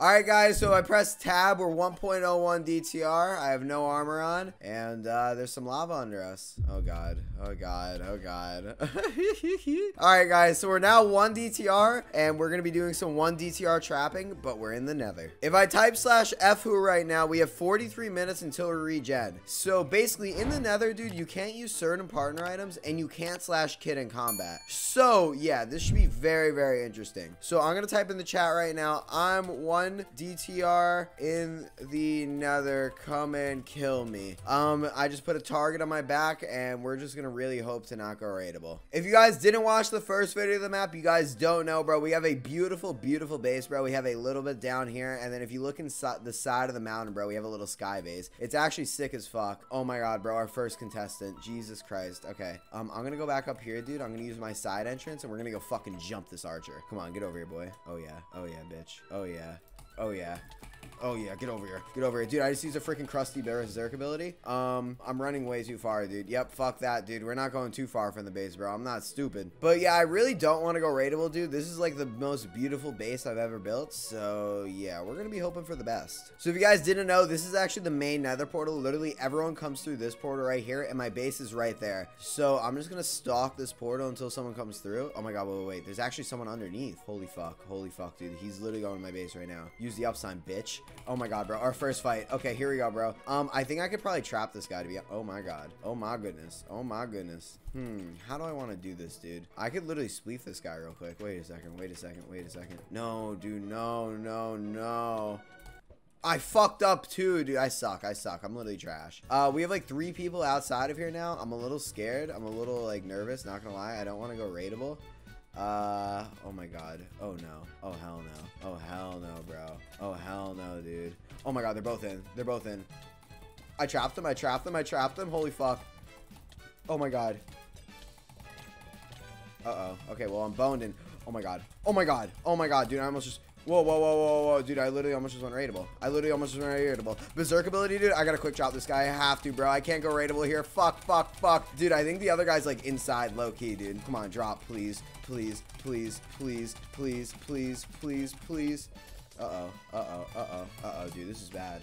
Alright guys, so I pressed tab, we're 1.01 DTR, I have no armor on, and there's some lava under us. Oh god, oh god, oh god. Alright guys, so we're now 1 DTR, and we're gonna be doing some 1 DTR trapping, but we're in the nether. If I type /F who right now, we have 43 minutes until we regen. So basically, in the nether, dude, you can't use certain partner items, and you can't /kid in combat. So yeah, this should be very, very interesting. So I'm gonna type in the chat right now, I'm 1 DTR in the nether, come and kill me. I just put a target on my back, and we're just gonna really hope to not go raidable. If you guys didn't watch the first video of the map, you guys don't know, bro. We have a beautiful, beautiful base, bro. We have a little bit down here, and then if you look inside the side of the mountain, bro, we have a little sky base. It's actually sick as fuck. Oh my god, bro, our first contestant. Jesus Christ. Okay, I'm gonna go back up here, dude. I'm gonna use my side entrance, and we're gonna go fucking jump this archer. Come on, get over here, boy. Oh yeah, oh yeah, bitch. Oh yeah. Oh yeah. Oh yeah, get over here. Get over here. Dude, I just used a freaking crusty berserk ability. I'm running way too far, dude. Yep, fuck that, dude. We're not going too far from the base, bro. I'm not stupid. But yeah, I really don't want to go raidable, dude. This is like the most beautiful base I've ever built. So yeah, we're gonna be hoping for the best. So if you guys didn't know, this is actually the main nether portal. Literally everyone comes through this portal right here, and my base is right there. So I'm just gonna stalk this portal until someone comes through. Oh my god, wait, wait, wait. There's actually someone underneath. Holy fuck, dude. He's literally going to my base right now. Use the up sign, bitch. Oh my god, bro, our first fight. Okay, here we go, bro. I think I could probably trap this guy to be— oh my god, oh my goodness, oh my goodness. How do I want to do this, dude? I could literally spleef this guy real quick. Wait a second, wait a second, wait a second. No, dude, no, no, no. I fucked up too, dude. I suck, I suck. I'm literally trash. We have like 3 people outside of here now. I'm a little scared. I'm a little like nervous, not gonna lie. I don't want to go raidable. Oh my god. Oh no. Oh hell no. Oh hell no, bro. Oh hell no, dude. Oh my god, they're both in. They're both in. I trapped them. I trapped them. I trapped them. Holy fuck. Oh my god. Uh-oh. Okay, well, I'm boned in. Oh my god. Oh my god. Oh my god, dude. I almost just— whoa, whoa, whoa, whoa, whoa, dude. I literally almost just went raidable. I literally almost just went raidable. Berserk ability, dude. I gotta quick chop this guy. I have to, bro. I can't go raidable here. Fuck, fuck, fuck. Dude, I think the other guy's like inside low key, dude. Come on, drop, please. Please, please, please, please, please, please, please. Uh-oh, uh-oh, uh-oh, uh-oh, dude. This is bad.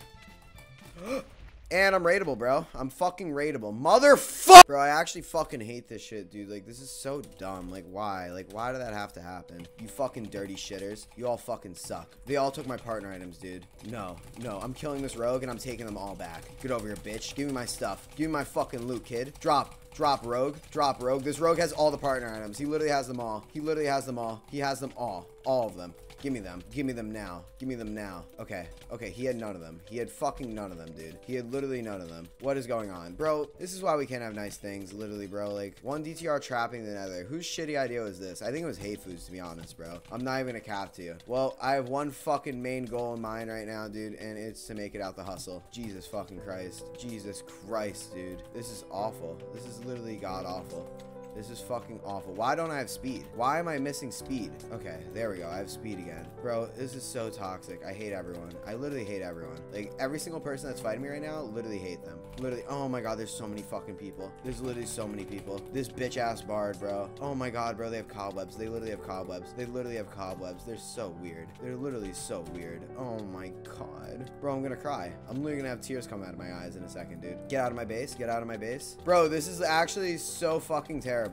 And I'm raidable, bro. I'm fucking raidable. Motherfucker! Bro, I actually fucking hate this shit, dude. Like, this is so dumb. Like, why? Like, why did that have to happen? You fucking dirty shitters. You all fucking suck. They all took my partner items, dude. No. No. I'm killing this rogue, and I'm taking them all back. Get over here, bitch. Give me my stuff. Give me my fucking loot, kid. Drop. Drop rogue. Drop rogue. This rogue has all the partner items. He literally has them all. He literally has them all. He has them all. All of them. Give me them. Give me them now. Give me them now. Okay. Okay. He had none of them. He had fucking none of them, dude. He had literally none of them. What is going on? Bro, this is why we can't have nice things. Literally, bro. Like, 1 DTR trapping the nether. Whose shitty idea was this? I think it was Hayford's, to be honest, bro. I'm not even gonna cap to you. Well, I have one fucking main goal in mind right now, dude, and it's to make it out the hustle. Jesus fucking Christ. Jesus Christ, dude. This is awful. This is literally god awful. This is fucking awful. Why don't I have speed? Why am I missing speed? Okay, there we go. I have speed again. Bro, this is so toxic. I hate everyone. I literally hate everyone. Like, every single person that's fighting me right now, literally hate them. Literally. Oh my god, there's so many fucking people. There's literally so many people. This bitch-ass bard, bro. Oh my god, bro, they have cobwebs. They literally have cobwebs. They literally have cobwebs. They're so weird. They're literally so weird. Oh my god. Bro, I'm gonna cry. I'm literally gonna have tears come out of my eyes in a second, dude. Get out of my base. Get out of my base. Bro, this is actually so fucking terrible.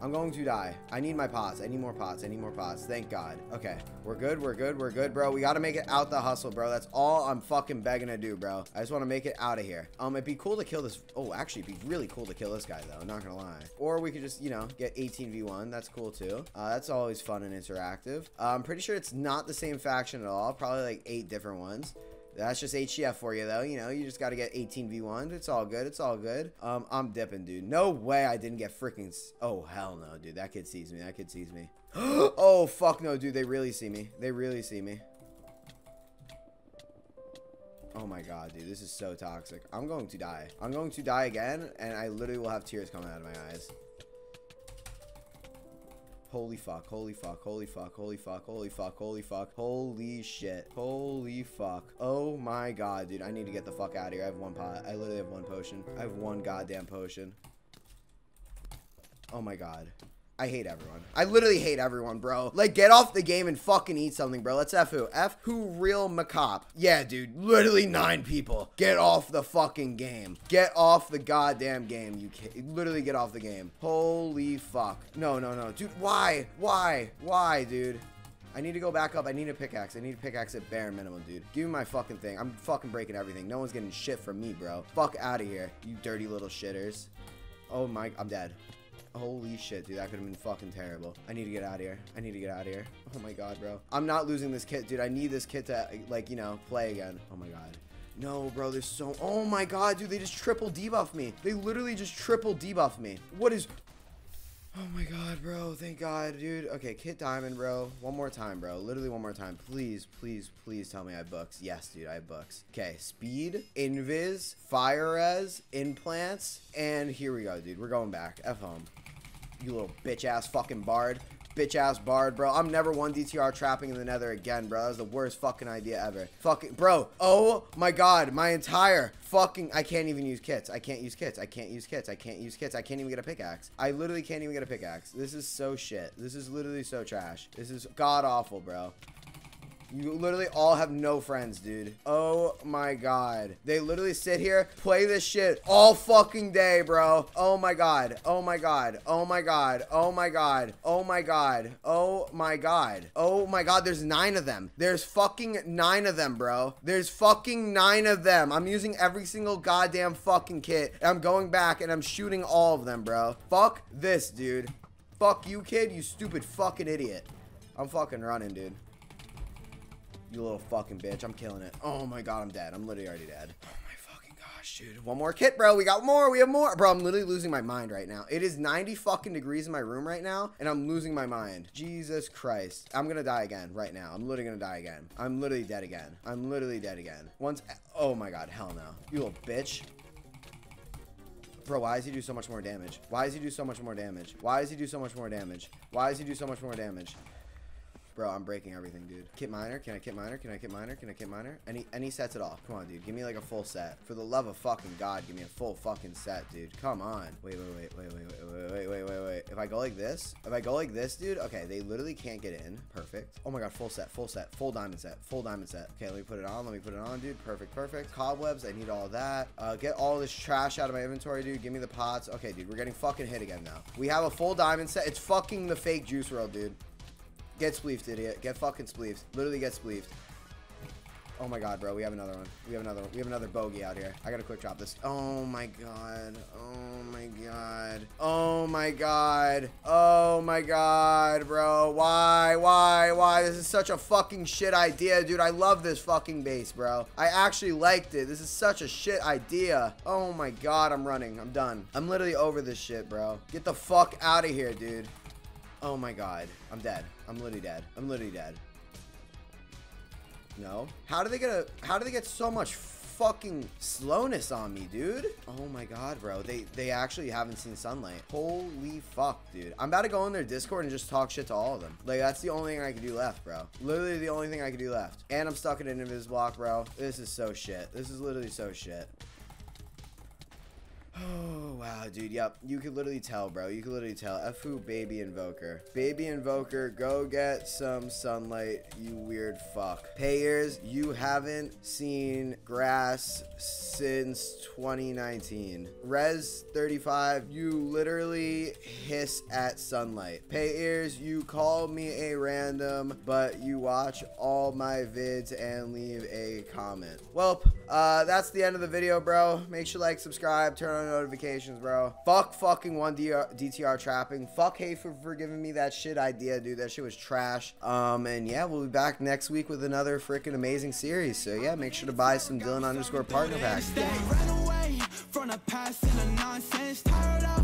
I'm going to die. I need my pots. I need more pots. I need more pots. Thank God. Okay. We're good. We're good. We're good, bro. We got to make it out the hustle, bro. That's all I'm fucking begging to do, bro. I just want to make it out of here. It'd be cool to kill this. Oh, actually, it'd be really cool to kill this guy, though. I'm not going to lie. Or we could just, you know, get 18v1. That's cool, too. That's always fun and interactive. I'm pretty sure it's not the same faction at all. Probably like 8 different ones. That's just HCF for you, though. You know, you just got to get 18v1. It's all good. It's all good. I'm dipping, dude. No way I didn't get freaking— oh, hell no, dude. That kid sees me. That kid sees me. Oh, fuck no, dude. They really see me. They really see me. Oh my god, dude, this is so toxic. I'm going to die. I'm going to die again, and I literally will have tears coming out of my eyes. Holy fuck, holy fuck, holy fuck, holy fuck, holy fuck, holy fuck, holy shit, holy fuck. Oh my god, dude, I need to get the fuck out of here. I have one pot. I literally have one potion. I have one goddamn potion. Oh my god. I hate everyone. I literally hate everyone, bro. Like, get off the game and fucking eat something, bro. Let's F who? F who real macabre? Yeah, dude. Literally 9 people. Get off the fucking game. Get off the goddamn game. You can't. Literally get off the game. Holy fuck. No, no, no. Dude, why? Why? Why, dude? I need to go back up. I need a pickaxe. I need a pickaxe at bare minimum, dude. Give me my fucking thing. I'm fucking breaking everything. No one's getting shit from me, bro. Fuck out of here, you dirty little shitters. Oh my, I'm dead. Holy shit, dude. That could have been fucking terrible. I need to get out of here. I need to get out of here. Oh my god, bro. I'm not losing this kit, dude. I need this kit to, like, you know, play again. Oh my god. No, bro, there's so... Oh my god, dude. They just triple debuff me. They literally just triple debuff me. What is... Oh my god, bro. Thank god, dude. Okay, kit diamond, bro. One more time, bro. Literally one more time. Please, please, please tell me I have books. Yes, dude, I have books. Okay, speed, invis, fire res, implants, and here we go, dude. We're going back. F home. You little bitch-ass fucking bard. Bitch-ass bard, bro. I'm never one DTR trapping in the nether again, bro. That was the worst fucking idea ever. Fucking, bro. Oh my god. My entire fucking, I can't even use kits. I can't use kits. I can't use kits. I can't use kits. I can't even get a pickaxe. I literally can't even get a pickaxe. This is so shit. This is literally so trash. This is god-awful, bro. You literally all have no friends, dude. Oh my god. They literally sit here, play this shit all fucking day, bro. Oh my god. Oh my god. Oh my god. Oh my god. Oh my god. Oh my god. Oh my god. There's 9 of them. There's fucking 9 of them, bro. There's fucking 9 of them. I'm using every single goddamn fucking kit. I'm going back and I'm shooting all of them, bro. Fuck this, dude. Fuck you, kid. You stupid fucking idiot. I'm fucking running, dude. You little fucking bitch. I'm killing it. Oh my god, I'm dead. I'm literally already dead. Oh my fucking gosh, dude. One more kit, bro. We got more. We have more. Bro, I'm literally losing my mind right now. It is 90 fucking degrees in my room right now, and I'm losing my mind. Jesus Christ. I'm gonna die again right now. I'm literally gonna die again. I'm literally dead again. I'm literally dead again. Once. Oh my god, hell no. You little bitch. Bro, why does he do so much more damage? Why does he do so much more damage? Why does he do so much more damage? Why does he do so much more damage? Bro, I'm breaking everything, dude. Kit miner. Can I kit miner? Can I kit miner? Can I kit miner? Any sets at all. Come on, dude. Give me like a full set. For the love of fucking god, give me a full fucking set, dude. Come on. Wait. If I go like this, dude. Okay, they literally can't get in. Perfect. Oh my god, full set, full set, full diamond set, full diamond set. Okay, let me put it on. Let me put it on, dude. Perfect, perfect. Cobwebs. I need all that. Get all this trash out of my inventory, dude. Give me the pots. Okay, dude. We're getting fucking hit again now. We have a full diamond set. It's fucking the fake juice world, dude. Get spleefed, idiot. Get fucking spleefed. Literally get spleefed. Oh my god, bro. We have another one. We have another one. We have another bogey out here. I gotta quick drop this. Oh my god. Oh my god. Oh my god. Oh my god, bro. Why? This is such a fucking shit idea, dude. I love this fucking base, bro. I actually liked it. This is such a shit idea. Oh my god, I'm running. I'm done. I'm literally over this shit, bro. Get the fuck out of here, dude. Oh my god. I'm dead. I'm literally dead. I'm literally dead. No. How do they get so much fucking slowness on me, dude? Oh my god, bro. They actually haven't seen sunlight. Holy fuck, dude. I'm about to go in their Discord and just talk shit to all of them. Like, that's the only thing I can do left, bro. Literally the only thing I can do left. And I'm stuck in an invis block, bro. This is so shit. This is literally so shit. Oh, wow, dude. Yep. You could literally tell, bro. You could literally tell. F who, baby invoker. Baby invoker, go get some sunlight, you weird fuck. Payers, you haven't seen grass since 2019. Res 35, you literally hiss at sunlight. Payers, you call me a random, but you watch all my vids and leave a comment. Well, that's the end of the video, bro. Make sure you like, subscribe, turn on notifications, bro. Fuck fucking one DTR trapping. Fuck Hayford for giving me that shit idea, dude. That shit was trash. And yeah, we'll be back next week with another freaking amazing series. So yeah, make sure to buy some Dylan _partner pack.